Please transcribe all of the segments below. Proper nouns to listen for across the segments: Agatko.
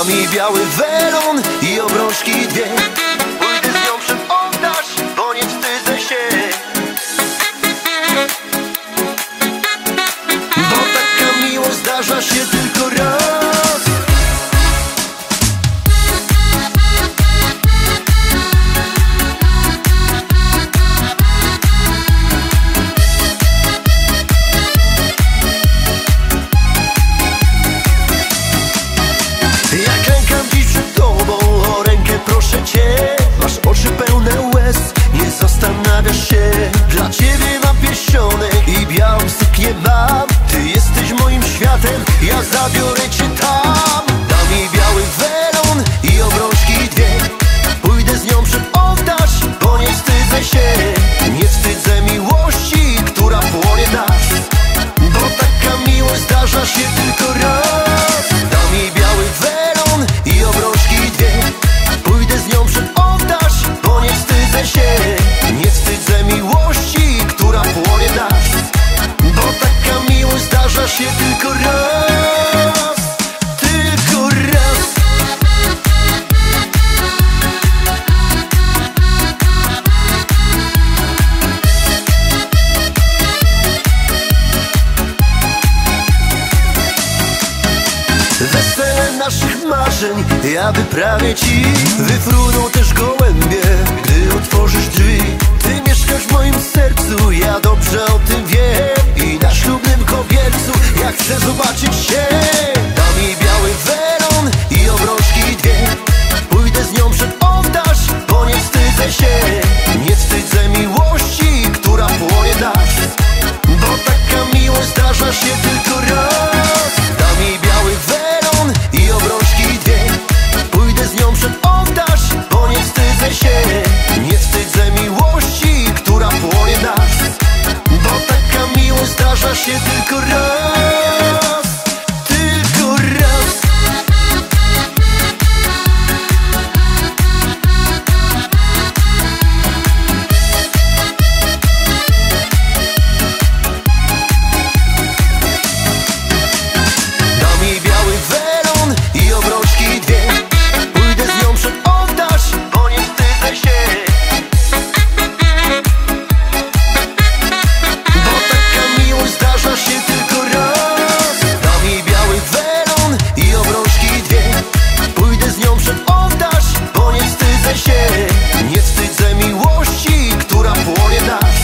Nami biały welon i obrączki dwie. Pójdę z nią przed ołtarz, bo nie wstydzę się, bo taka miłość zdarza się tylko raz. Dla ciebie mam pierścionek i białą suknię mam. Ty jesteś moim światem, ja zabiorę cię tam. Dam jej biały welon i obrączki dwie. Pójdę z nią przed ołtarz, bo nie wstydzę się. Nie wstydzę miłości, która płonie nas, bo taka miłość zdarza się tylko raz. Dam jej biały welon i obrączki dwie. Pójdę z nią przed ołtarz, bo nie wstydzę się. Nie wstydzę miłości, która płonie nas, bo taka miłość zdarza się tylko raz. Tylko raz. Wesele naszych marzeń ja wyprawię ci. Wyfruną też gołębie, gdy otworzysz drzwi. Ty mieszkasz w moim sercu, ja dobrze o tym wiem. I na ślubnym kobiercu ja chcę zobaczyć cię. Dam jej biały welon i obrączki dwie. Pójdę z nią przed ołtarz, bo nie wstydzę się. Nie wstydzę miłości, która płonie nas, bo taka miłość zdarza się tylko raz. Dam jej biały welon i obrączki dwie. Pójdę z nią przed ołtarz, bo nie wstydzę się. Nie wstydzę miłości, która płonie nas, bo taka miłość zdarza się tylko raz. Tylko raz. Dam jej biały welon i obrączki dwie. Pójdę z nią przed ołtarz, bo nie wstydzę się, bo taka miłość zdarza się tylko raz. Dam jej biały welon i obrączki dwie. Pójdę z nią przed ołtarz, bo nie wstydzę się. Nie wstydzę miłości, która płonie nas,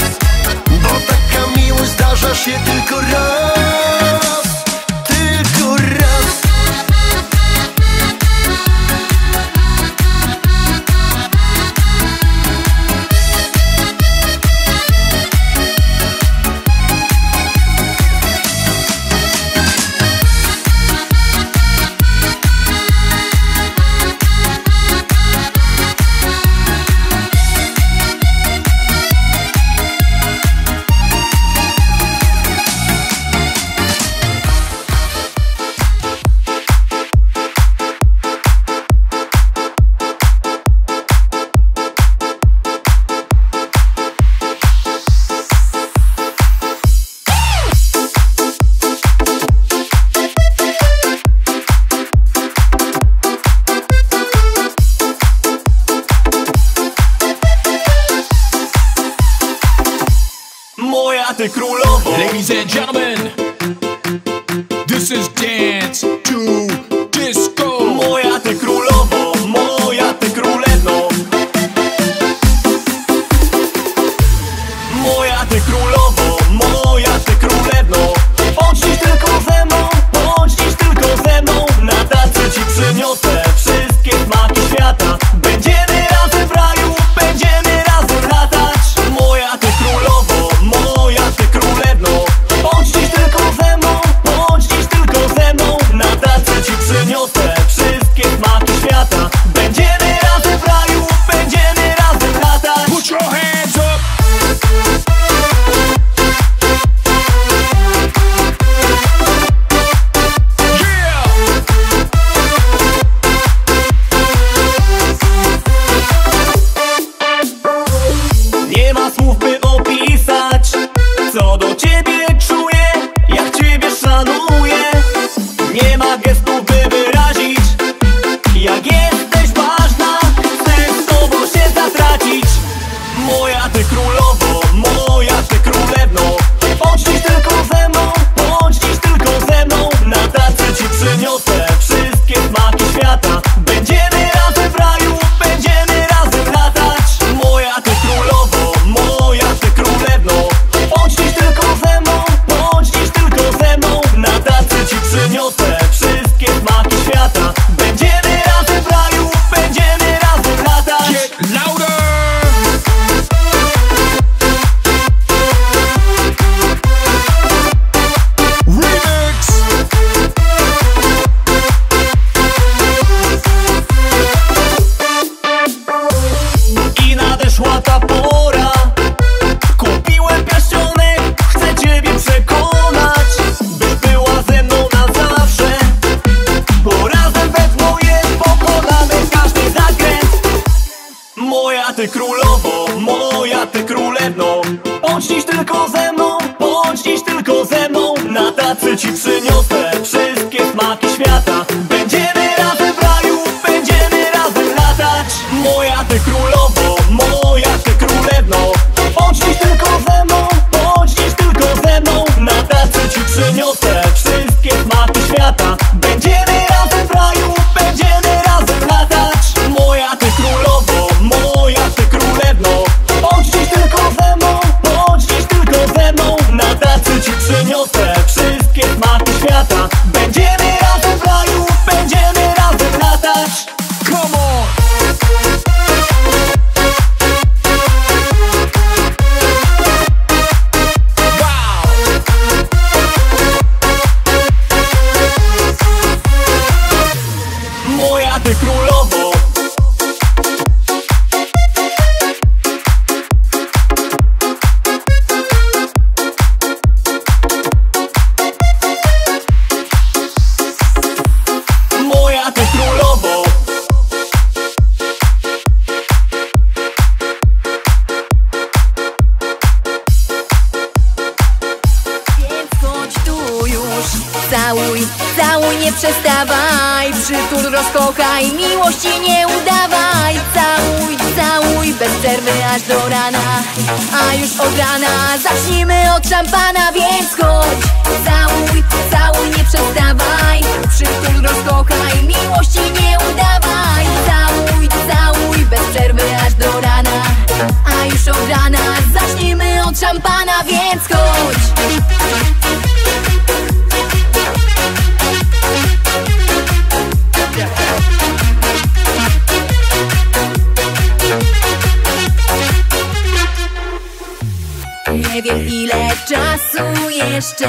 bo taka miłość zdarza się tylko raz. Tylko raz. Ladies and gentlemen, this is dance to disco. Moja ty królowo, moja ty królewno. Moja ty królowo, moja ty królewno. Bądź dziś tylko ze mną, bądź dziś tylko ze mną. Na tacy ci przyniosę wszystkie smaki świata. Będziemy razem w raju, będziemy razem latać. Moja ty królowo, moja ty królewno. Bądź dziś tylko ze mną, bądź dziś tylko ze mną. Na tacy Bądź dziś tylko ze mną, bądź dziś tylko ze mną. Na tacy ci przyniosę wszystkie smaki świata. Będziemy razem w raju, będziemy razem latać. Moja ty królowo, moja ty królewno. Bądź dziś tylko ze mną, bądź dziś tylko ze mną. Na tacy ci przyniosę wszystkie smaki świata. Będziemy razem w raju, będziemy razem latać. Moja ty królowo, moja ty królewno. Bądź dziś tylko ze mną, bądź dziś tylko ze mną. Na tacy ci przyniosę wszystkie smaki świata. Będziemy razem w raju, będziemy razem latać. Come on! Wow! Moja ty królowo. Moja ty królowo. Więc chodź tu już, całuj, całuj, nie przestawaj. Przytul rozkochaj, miłości nie udawaj. Całuj, całuj, bez przerwy aż do rana. A już od rana zacznijmy od szampana. Więc chodź, całuj, całuj, nie przestawaj. Przytul rozkochaj, miłości nie udawaj. Całuj, całuj, bez przerwy aż do rana. A już od rana zacznijmy od szampana. Więc chodź. Nie wiem ile czasu jeszcze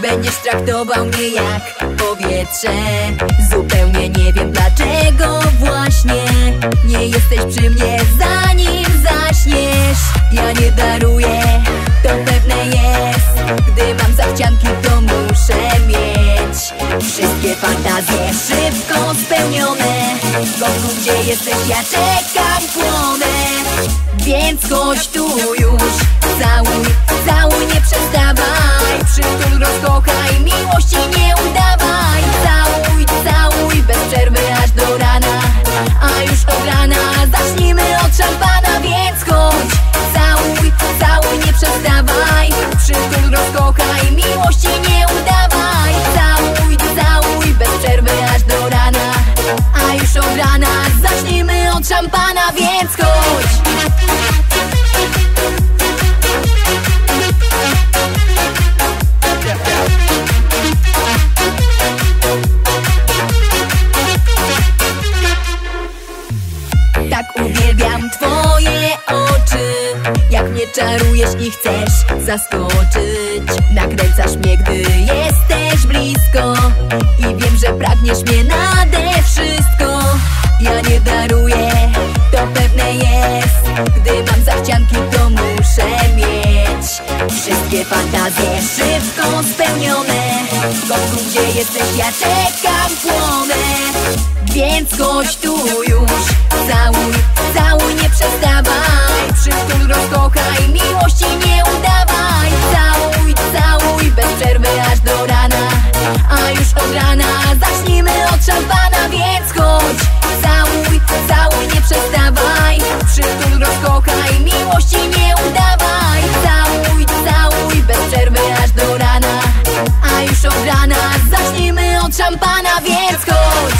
będziesz traktował mnie jak powietrze. Zupełnie nie wiem dlaczego właśnie nie jesteś przy mnie zanim zaśniesz. Ja nie daruję, to pewne jest. Gdy mam zachcianki to muszę mieć. Wszystkie fantazje szybko spełnione. W końcu gdzie jesteś ja czekam płonę. Więc chodź tu już. Całuj, całuj, nie przestawaj. Przytul rozkochaj, miłości nie udawaj. Całuj, całuj, bez przerwy aż do rana. A już od rana zacznijmy od szampana. Więc chodź, całuj, całuj, nie przestawaj. Przytul rozkochaj, miłości nie udawaj. Całuj, całuj, bez przerwy aż do rana. A już od rana zacznijmy od szampana. Więc chodź. Uwielbiam twoje oczy, jak mnie czarujesz i chcesz zaskoczyć. Nakręcasz mnie, gdy jesteś blisko i wiem, że pragniesz mnie nade wszystko. Ja nie daruję, to pewne jest. Gdy mam zachcianki, to muszę mieć. Wszystkie fantazje szybko spełnione. W końcu gdzie jesteś, ja czekam płonę. Więc chodź tu już. Całuj, całuj, nie przestawaj. Przytul rozkochaj, miłości nie udawaj. Całuj, całuj, bez przerwy aż do rana. A już od rana zacznijmy od szampana. Więc chodź, całuj, całuj, nie przestawaj. Przytul rozkochaj, miłości nie udawaj. Całuj, całuj, bez przerwy aż do rana. A już od rana zacznijmy od szampana. Więc chodź.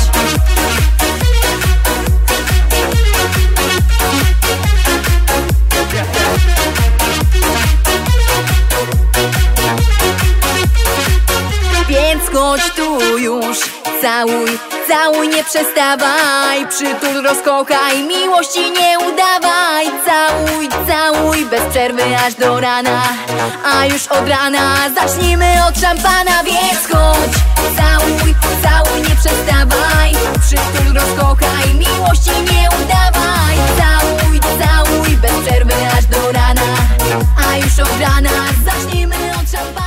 Chodź tu już, całuj, całuj, nie przestawaj. Przytul rozkochaj, miłości nie udawaj. Całuj, całuj, bez przerwy aż do rana. A już od rana zacznijmy od szampana. Więc chodź, całuj, całuj, nie przestawaj. Przytul rozkochaj, miłości nie udawaj. Całuj, całuj, bez przerwy aż do rana. A już od rana zacznijmy od szampana.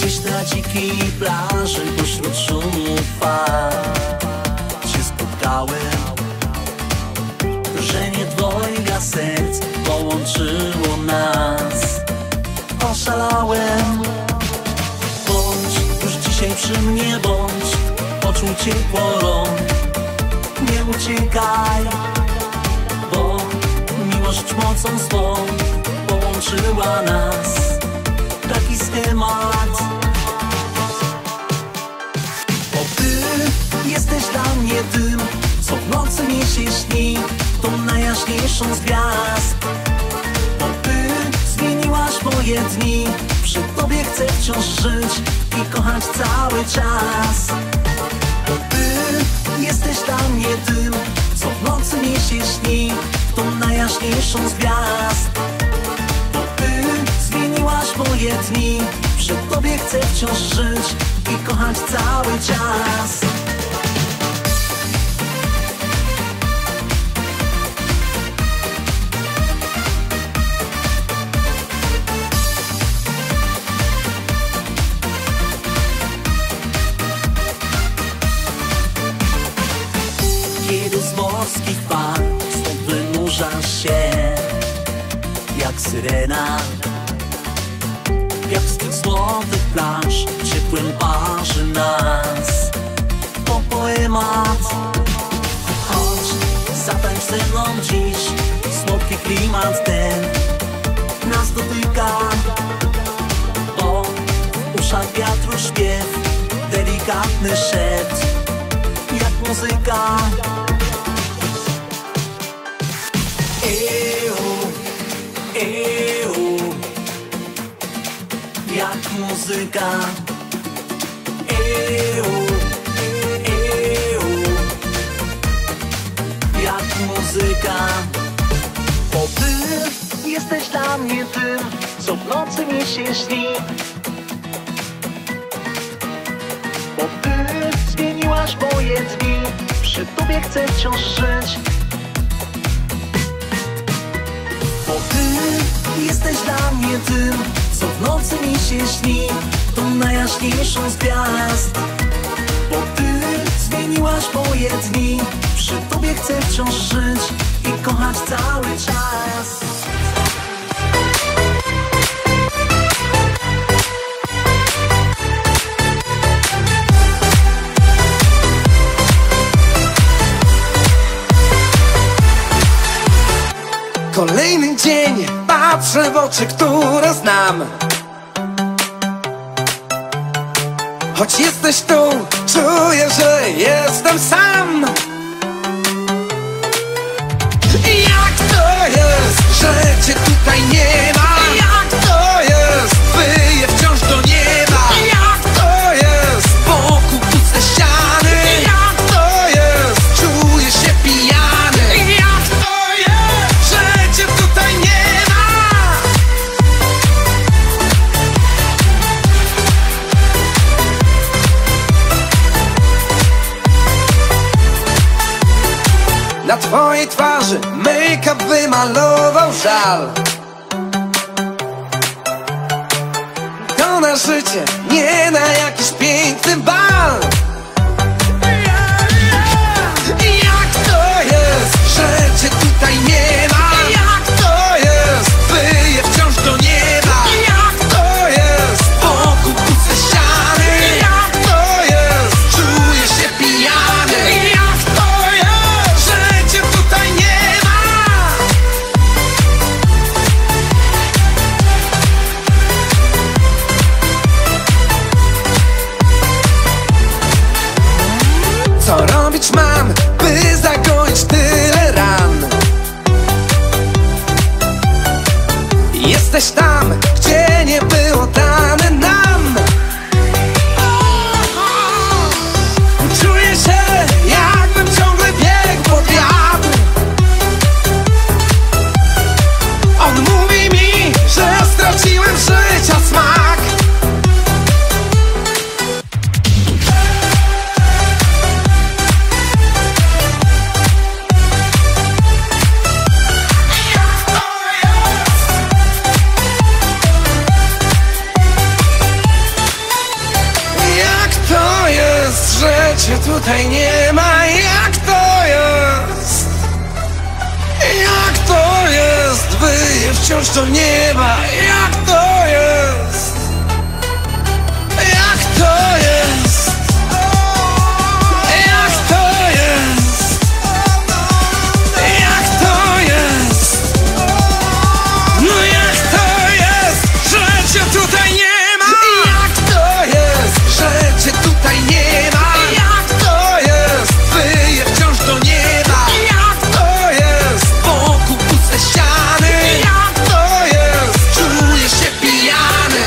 Gdzieś na dzikiej plaży pośród szumu fal się spotkałem, że nie dwojga serc połączyło nas. Oszalałem. Bądź już dzisiaj przy mnie, bądź, poczuj ciepło rąk. Nie uciekaj, bo miłość mocą swą połączyła nas. Taki schemat. Bo ty jesteś dla mnie tym, co w nocy mi się śni, tą najjaśniejszą z gwiazd. Bo ty zmieniłaś moje dni, przy tobie chcę wciąż żyć i kochać cały czas. Bo ty jesteś dla mnie tym, co w nocy mi się śni, tą najjaśniejszą z gwiazd. To ty zmieniłaś moje dni, przy tobie chcę wciąż żyć i kochać cały czas. Morskich fal stąd wynurzasz się jak syrena, jak z tych złotych plaż ciepłym parzy nas to poemat. Chodź, zatańcz ze mną dziś, słodki klimat ten nas dotyka. Bo w uszach wiatru śpiew, delikatny szept jak muzyka. Jak muzyka. Jak muzyka. Bo ty jesteś dla mnie tym, co w nocy mi się śni. Bo ty zmieniłaś moje dni, przy tobie chcę wciąż żyć. Bo ty jesteś dla mnie tym, co w nocy mi się śni, tą najjaśniejszą z gwiazd. Bo ty zmieniłaś moje dni, przy tobie chcę wciąż żyć i kochać cały czas. Kolejny dzień, patrzę w oczy, które znam. Choć jesteś tu, czuję, że jestem sam. Jak to jest, że cię tutaj nie ma? Jak to jest, wyję wciąż do nieba? Jak to jest, wokół puste ściany? Jak to jest, czuję się pijany? Jak to jest, że tutaj nie ma. Na twojej twarzy make-up wymalował żal. To na życie, nie na jakiś piękny bal. Jak to jest, że cię tutaj nie ma? Jak to jest, wyję wciąż do nieba? Jak to jest, wokół puste ściany? Jak to jest, czuję się pijany? Jak to jest, że cię tutaj nie ma? Co robić mam, by zagoić tyle ran? Jesteś tam, gdzie nie było dane nam. Czuję się, jakbym ciągle biegł pod wiatr. On mówi mi, że straciłem życia smak. Jak to jest? cię tutaj nie ma. Jak to jest? Jak to jest? Wyje wciąż do nieba. Jak to jest? Jak to jest? Jak to jest? Jak to jest? No jak to jest, że cię tutaj nie ma? Jak to jest, że cię tutaj nie ma? Jak to jest? Wyje wciąż do nieba. Jak to jest? Wokół puste ściany. Jak to jest? Czujesz się pijany.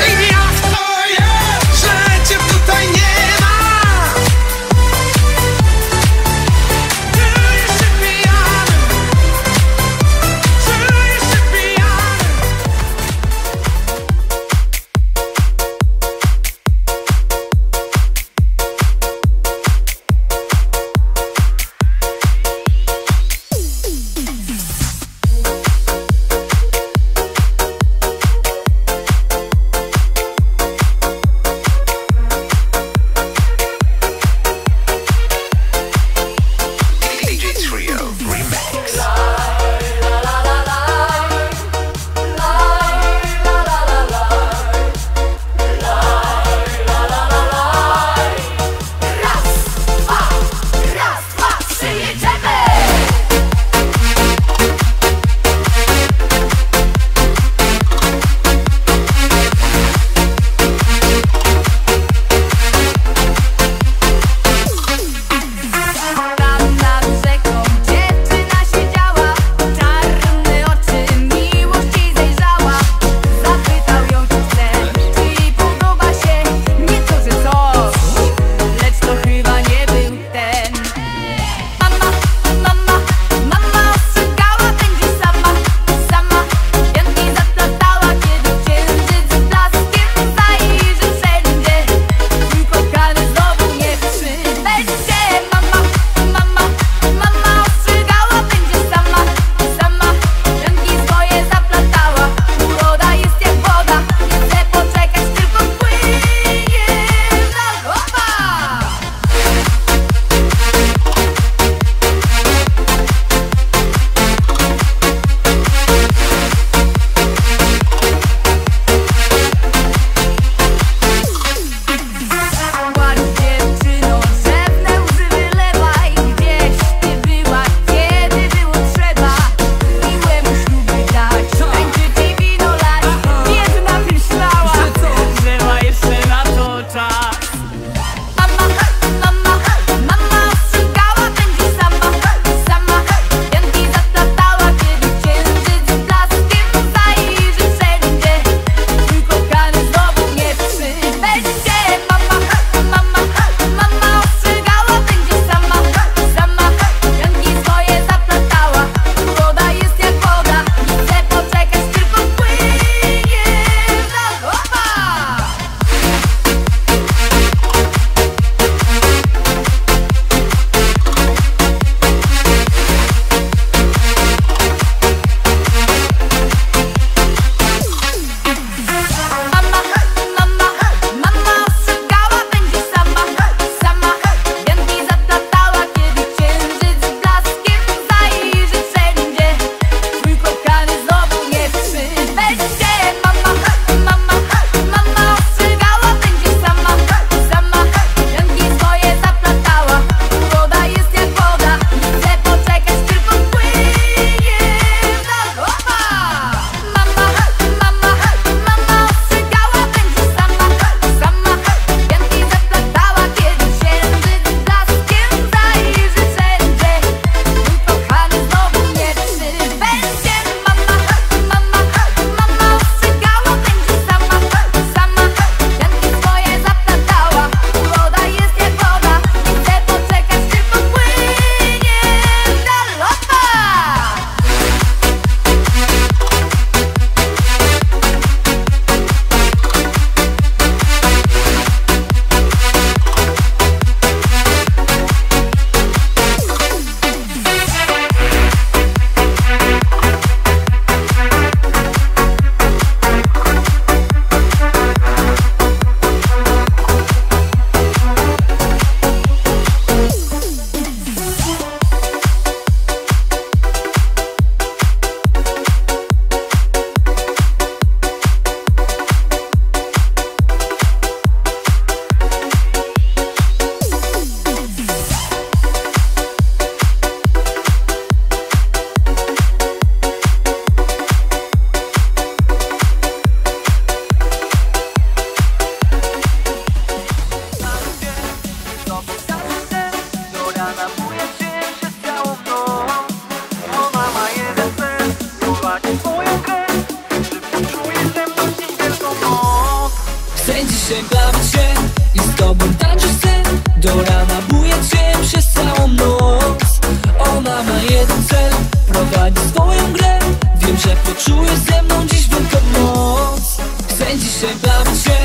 Czuję ze mną dziś wielką moc. Chcę dzisiaj bawić się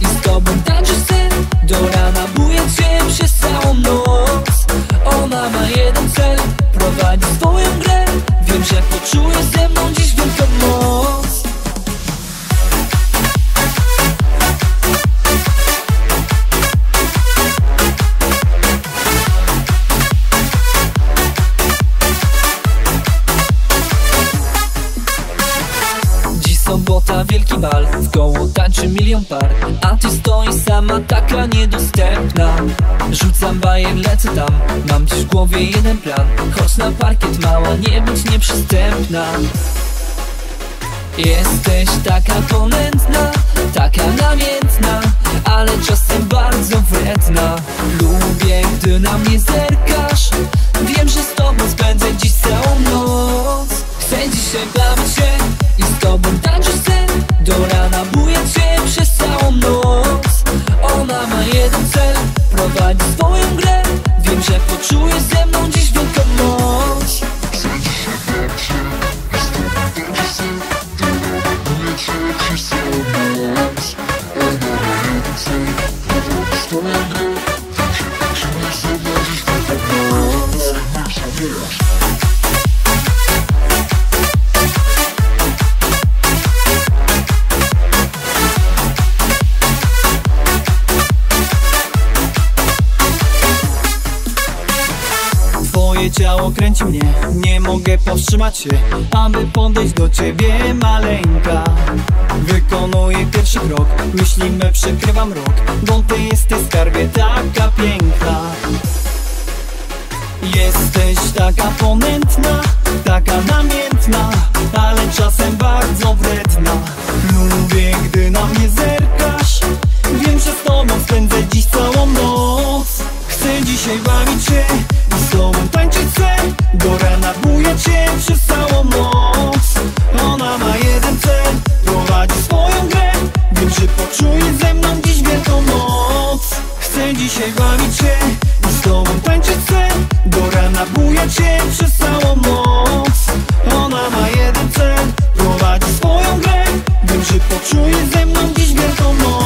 i z tobą tańczyć sen. Do rana buję cię przez całą noc. Ona ma jeden cel, prowadzi swoją grę. Wiem, że poczuję ze mną dziś wielką moc. Sobota, wielki bal, w koło tańczy milion par. A ty stoisz sama, taka niedostępna. Rzucam bajer, lecę tam. Mam dziś w głowie jeden plan. Chodź na parkiet mała, nie być nieprzystępna. Jesteś taka ponętna, taka namiętna, ale czasem bardzo wredna. Lubię, gdy na mnie zerkasz. Wiem, że z tobą spędzę dziś całą noc. Chcę dzisiaj bawić się i z tobą tańczyć sen. Do rana buję cię przez całą noc. Ona ma jeden cel, prowadzi swoją grę. Wiem, że poczuje ze mną dziś wielką moc. Chcę dzisiaj bawić się i z tobą tańczyć sen. Do rana buję cię przez całą noc. Ona ma jeden cel, prowadzi swoją grę. Wiem, że poczuje ze mną dziś wielką moc. Twoje ciało kręci mnie, nie mogę powstrzymać się, aby podejść do ciebie maleńka. Wykonuję pierwszy krok, myśli me przykrywa mrok, bo ty jesteś skarbie taka piękna. Jesteś taka ponętna, taka namiętna, ale czasem bardzo wredna. Lubię, gdy na mnie zerkasz, wiem, że z tobą spędzę dziś całą noc. Chcę dzisiaj bawić się i z tobą tańczyć sen. Do rana buję cię przez całą noc. Ona ma jeden cel, prowadzi swoją grę. Wiem, że poczuje ze mną dziś wielką moc. Chcę dzisiaj bawić się i z tobą tańczyć sen. Do rana buję cię przez całą noc. Ona ma jeden cel, prowadzi swoją grę. Wiem, że poczuje ze mną dziś wielką moc.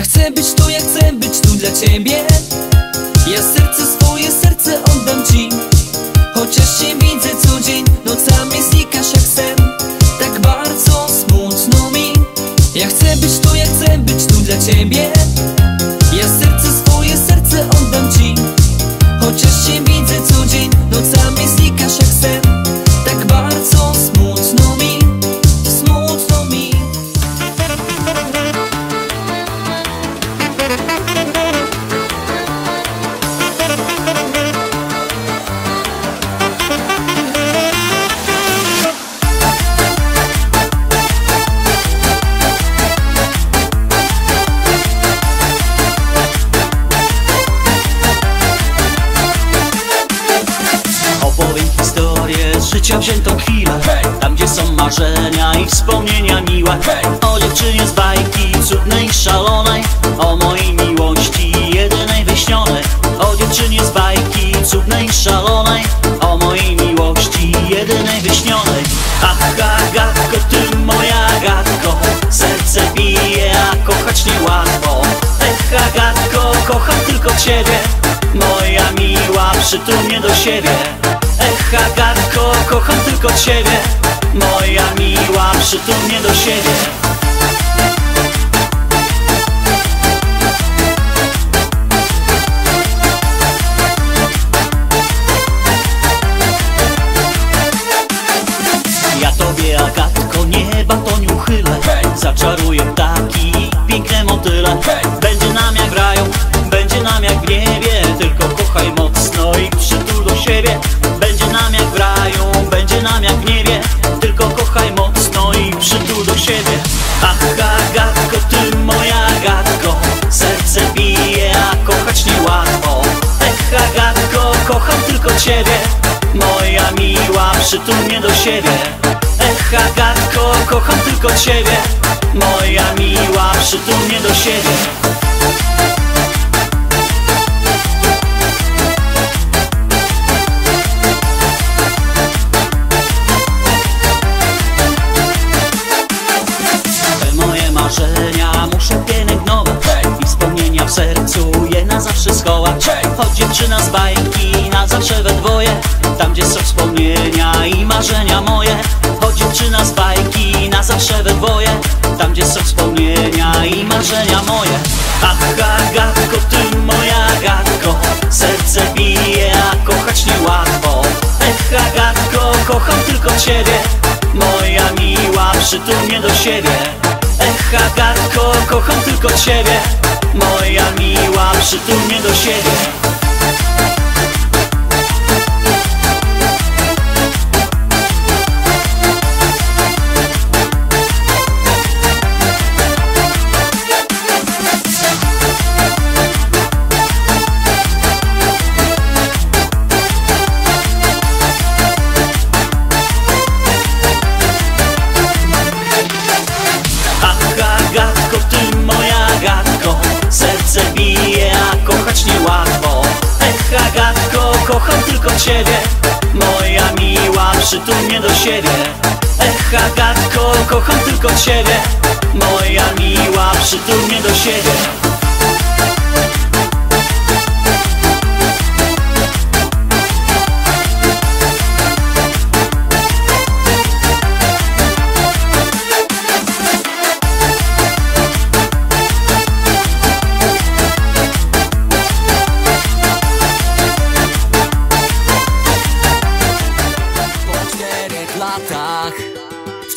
Ja chcę być tu dla Ciebie. Ja swoje serce oddam Ci. Chociaż Cię widzę co dzień, nocami znikasz jak sen. Tak bardzo smutno mi. Ja chcę być tu dla Ciebie. Ja swoje serce oddam Ci. Chociaż Cię widzę co dzień, nocami znikasz jak sen. Tak bardzo smutno mi. Życia wziętą chwilę, hey! Tam gdzie są marzenia i wspomnienia miłe, hey! O dziewczynie z bajki cudnej i szalonej, o mojej miłości jedynej wyśnionej. O dziewczynie z bajki cudnej i szalonej, o mojej miłości jedynej wyśnionej. Ach, Agatko, ty moja Agatko, serce bije, a kochać niełatwo. Ech, Agatko, kocham tylko Ciebie, moja miła, przytul mnie do siebie. Ech, Agatko, kocham tylko Ciebie, moja miła, przytul mnie do siebie. Ja Tobie, Agatko, nieba toń uchylę, zaczaruję ptaki i piękne motyle. Będzie nam jak w raju, będzie nam jak w niebie, tylko kochaj mocno i przytul do siebie. Ach, Agatko, ty moja Agatko, serce bije, a kochać niełatwo. Ech, Agatko, kocham tylko Ciebie, moja miła, przytul mnie do siebie. Ech, Agatko, kocham tylko Ciebie, moja miła, przytul mnie do siebie. W sercu je na zawsze schować. Choć dziewczyna z bajki na zawsze we dwoje, tam gdzie są wspomnienia i marzenia moje. Choć dziewczyna z bajki na zawsze we dwoje, tam gdzie są wspomnienia i marzenia moje. Ach, Agatko, ty moja Agatko, serce bije, a kochać niełatwo. Ech, Agatko, kocham tylko Ciebie, moja miła, przytul mnie do siebie. Ech, Agatko, kocham tylko Ciebie, moja miła, przytul mnie do siebie. Kocham tylko Ciebie, moja miła, przytul mnie do siebie. Ech, Agatko, kocham tylko Ciebie, moja miła, przytul mnie do siebie.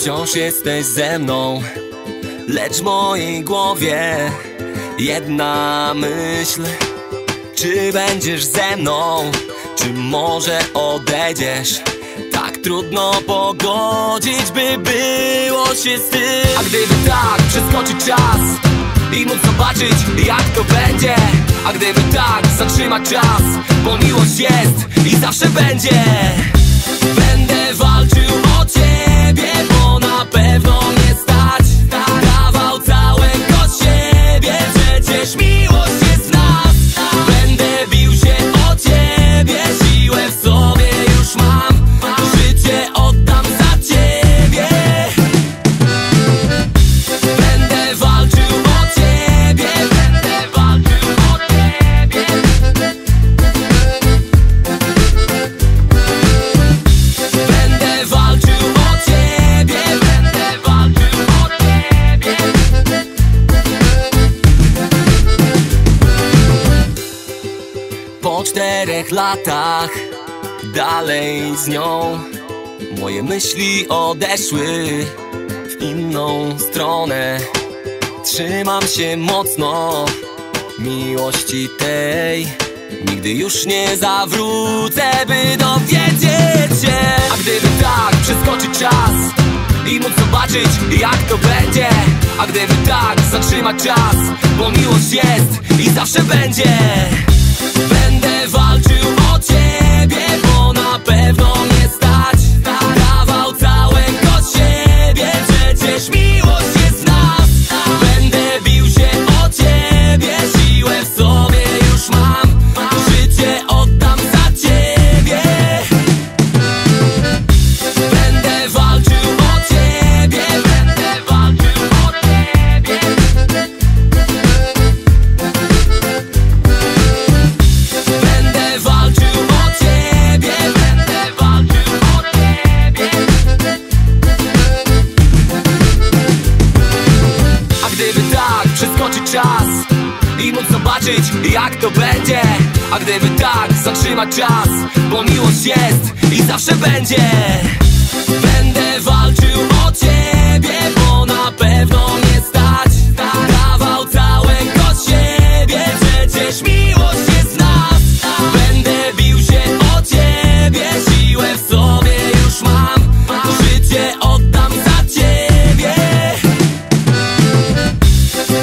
Wciąż jesteś ze mną, lecz w mojej głowie jedna myśl. Czy będziesz ze mną, czy może odejdziesz? Tak trudno pogodzić, by było się z tym. A gdyby tak, przeskoczyć czas i móc zobaczyć, jak to będzie. A gdyby tak, zatrzymać czas, bo miłość jest i zawsze będzie. Będę walczył o Ciebie, bo na pewno nie stać. Dawał całego siebie, przecież miłość jest w nas. Będę bił się o Ciebie, siłę w sobie już mam. Życie oddam za Ciebie. Będę walczył o Ciebie. latach dalej z nią. Moje myśli odeszły w inną stronę. Trzymam się mocno miłości tej. Nigdy już nie zawrócę, by dowiedzieć się. A gdyby tak przeskoczyć czas i móc zobaczyć, jak to będzie. A gdyby tak zatrzymać czas, bo miłość jest i zawsze będzie. Będę walczył o ciebie, bo na pewno nie stać. Dawał całego siebie, przecież miłość jest w nas. Będę bił się o ciebie, siłę w sobie już mam. Życie oddam za ciebie. Będę walczył o ciebie, będę walczył o ciebie. Będę walczył o ciebie, będę walczył o ciebie. A gdyby tak przeskoczyć czas i móc zobaczyć, jak to będzie. A gdyby tak zatrzymać czas, bo miłość jest i zawsze będzie. Będę walczył o ciebie, bo na pewno nie stać. Dawał całego siebie, przecież miłość jest w nas. Będę bił się o ciebie, siłę w sobie już mam. Życie oddam za ciebie.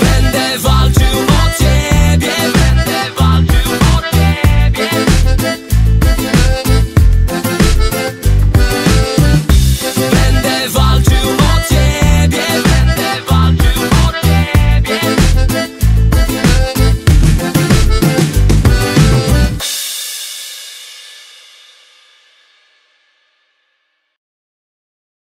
Będę walczył o ciebie, będę walczył o ciebie. Będę walczył.